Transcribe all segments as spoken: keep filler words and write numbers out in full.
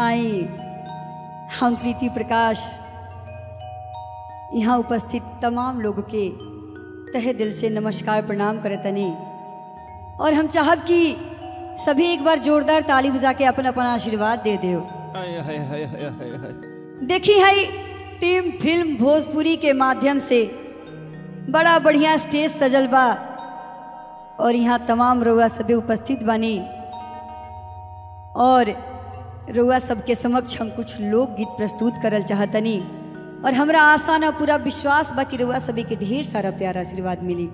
आई। हम प्रीति प्रकाश यहाँ उपस्थित तमाम लोगों के तहे दिल से नमस्कार प्रणाम करे तनी, और हम चाहब कि सभी एक बार जोरदार ताली बजा के अपन अपन आशीर्वाद दे दो। देखी है टीम फिल्म भोजपुरी के माध्यम से बड़ा बढ़िया स्टेज सजल बा, और यहाँ तमाम रउआ सभी उपस्थित बानी, और रउआ सबके समक्ष हम कुछ लोकगीत प्रस्तुत करल चाहतनी, और हमरा आशा ना पूरा विश्वास बा कि रउआ सभी के ढेर सारा प्यारा आशीर्वाद मिली।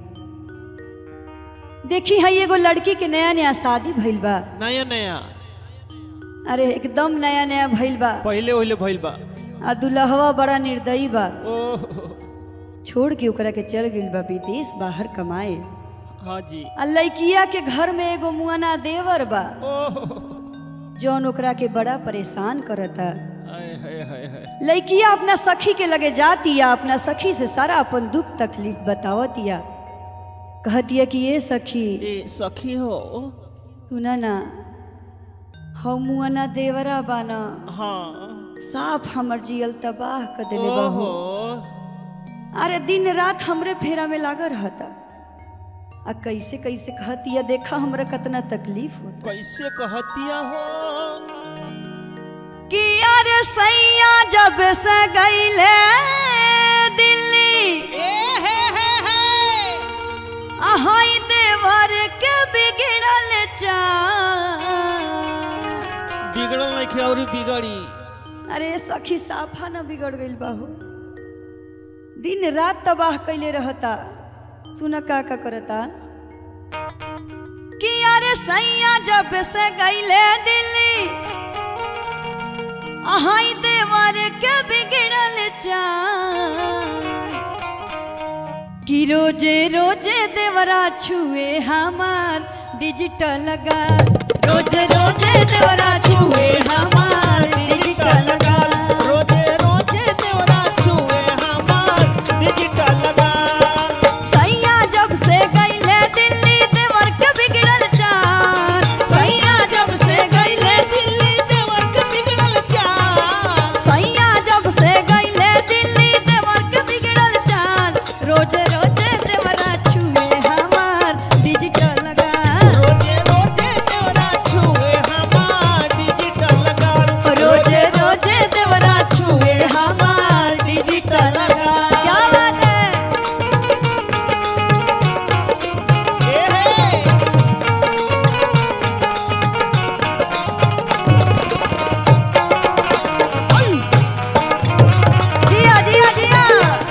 देखी है एगो लड़की के नया नया शादी भइल बा, नया नया, अरे एकदम नया नया भइल बा, पहले ओहिले भइल बा, आ दुल्हवा बड़ा निर्दयी बा, छोड़ के ओकरा के चल गेल बा विदेश बाहर कमाए। हाँ जी। आ लड़किया के घर में एगो मुआना देवर बा जौन ओकरा के बड़ा परेशान करता। लड़किया अपना सखी के लगे जातिया, अपना सखी से सारा अपन दुख तकलीफ बतावतिया, कहतिया कि ये सखी ए सखी हो सुना ना, हम मुआना देवरा बाना, हाँ साफ हमर जियल तबाह कर देले बा हो, अरे दिन रात हमरे फेरा में लागा रहता, आ कैसे कैसे कहतिया देखा हमरा कितना तकलीफ होता, कैसे कहतिया हो कि अरे सैया जब से गईले दिल्ली अहाई देवर के बिगड़ल चा बिगड़ल नहीं खे और बिगड़ी, अरे सखी साफा न बिगड़ गइल बाहु, दिन रात तबाह कैले रहता, सुना का का करता कि अरे सैया जब से गईले दिल्ली आहाई देवर के बिगड़ल चा कि रोजे रोजे देवरा छुए हमार डिजिटल गाल, रोजे रोजे देवरा छुए हमार डिजिटल गाल, रोजे रोजे देवरा छुए हमार डिजिटल गाल, सैया जब से गईले दिल्ली देवर के बिगड़ल चा, सैया जब से गईले दिल्ली देवर के बिगड़ल चा, सैया जब से गईले दिल्ली देवर के बिगड़ल चा, रोजे रोजे देवरा छुए हमार डिजिटल गाल, रोजे रोजे देवरा छुए हमार डिजिटल गाल, रोजे रोजे देवरा छुए हमार डिजिटल गाल। क्या बात है, ए हे जी हाँ जी हाँ जी हाँ।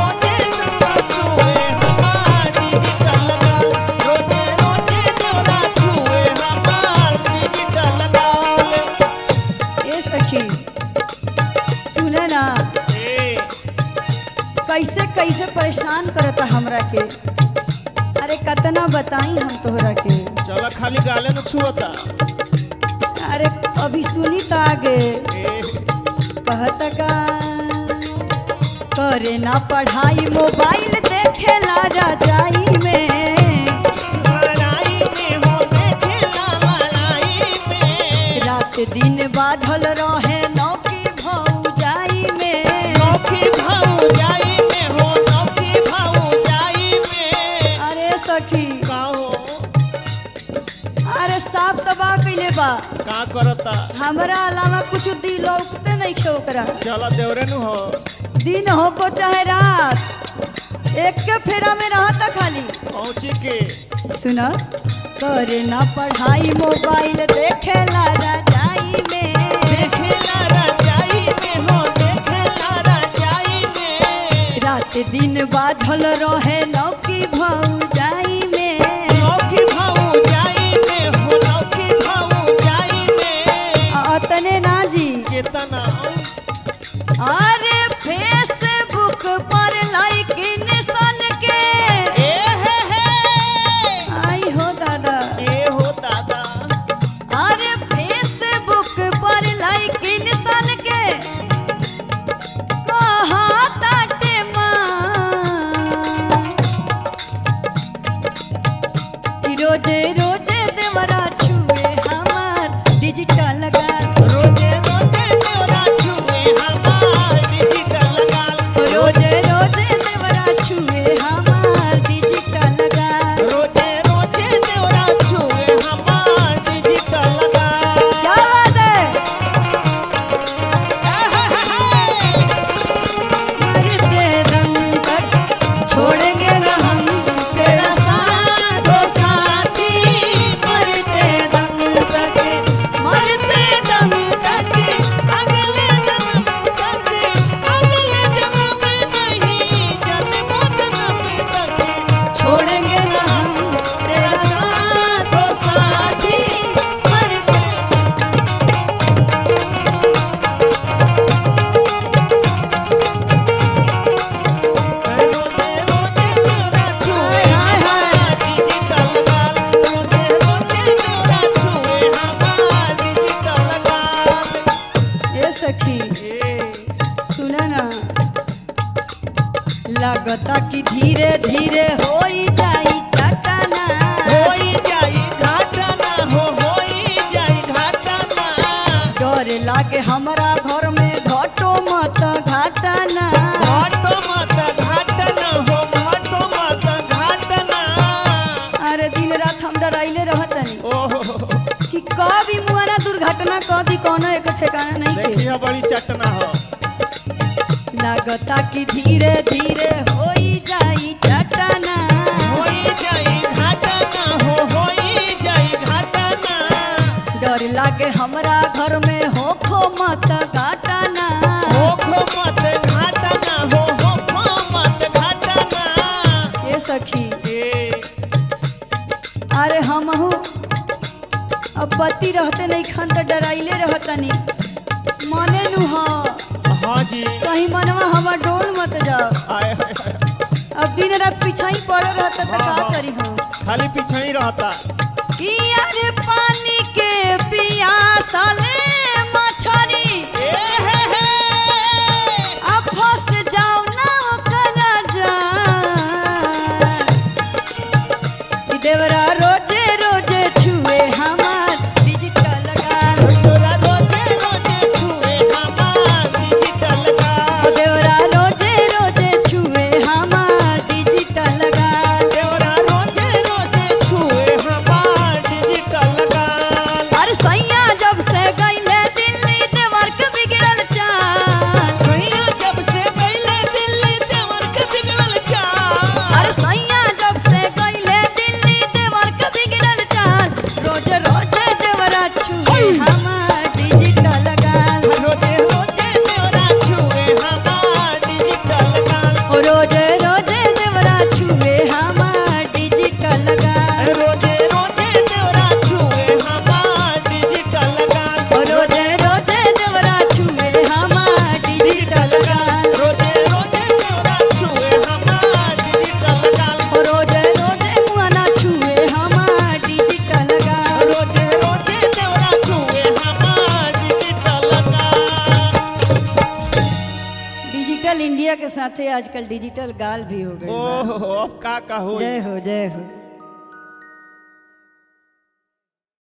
रोजे रोजे देवरा छुए हमार डिजिटल गाल, रोजे रोजे देवरा छुए हमार डिजिटल गाल, ए सखी सुना ना ए कैसे कैसे परेशान करता हमरा के, अरे कतना बताई हम तोहरा के, चला खाली गाले न छुअता अरे अभी सुनी तो आगे ए कहता का करे ना पढ़ाई मोबाइल देखेला रजाई में, लड़ाई में हो देखेला लड़ाई में, रात दिन बाधल रहे नौकी भौजाई में, नौकी भौजाई में हो नौकी भौजाई में, अरे सखी का हो अरे साफ तबाह कैले बा, का करता हमरा अलावा कुछ दिलो उगते नहीं खे ओकरा, चला देवरे नु हो दिन हो को चाहे रात एक के फेरा में रहता खाली। पहुँची के सुना करे ना पढ़ाई मोबाइल देखेला रजाई में, देखेला रजाई में हो देखेला रजाई में, रात दिन बाझल रहे नौकी भौजाई में, नौकी भौजाई में हो नौकी भौजाई में, आ तने ना जी केतना अरे फेसबुक पर लाइक निशान के ए हे हे आई हो दादा, ए हो दादा अरे फेसबुक पर लाइक निशान के कहा ताटे माँ कि रोजे रोजे देवर लागता कि धीरे धीरे होई जाई घाटना, होई जाई घाटना, हो होई जाई घाटना। डर लागे हमरा घर में घटो मत घाटना, घटो मत घाटना, हो घटो मत घाटना। अरे दिन रात हम डराइले रहतनी कि कभी मुआरा दुर्घटना कभी कोनो एक ठिकाना नहीं के। देखिए बड़ी चटना हो लागता कि धीरे धीरे होई जाई घाटना, होई जाई घाटना, हो होई जाई घाटना। डर लागे हमरा घर में होखो मत घाटना, होखो मत घाटना, हो होखो मत घाटना। ये सखी अरे हमहू अब पति रहते नहीं खान तो डराइले रहतनी मने नुहा। हाँ जी कहीं मनवा हवा डोल मत जाओ। आए हाय हाय अब दिन रात पीछा ही पड़ रहा था तो क्या करी हम, खाली पीछा ही रहता कि अरे पानी के पियासा ले मछरी ए हे हे अब फंस जाओ ना करा जा। देवरा रोजे रोजे छुए हमार डिजिटल गाल, साथे आजकल डिजिटल गाल भी हो गई। ओह अब का का हो, जय हो जय हो।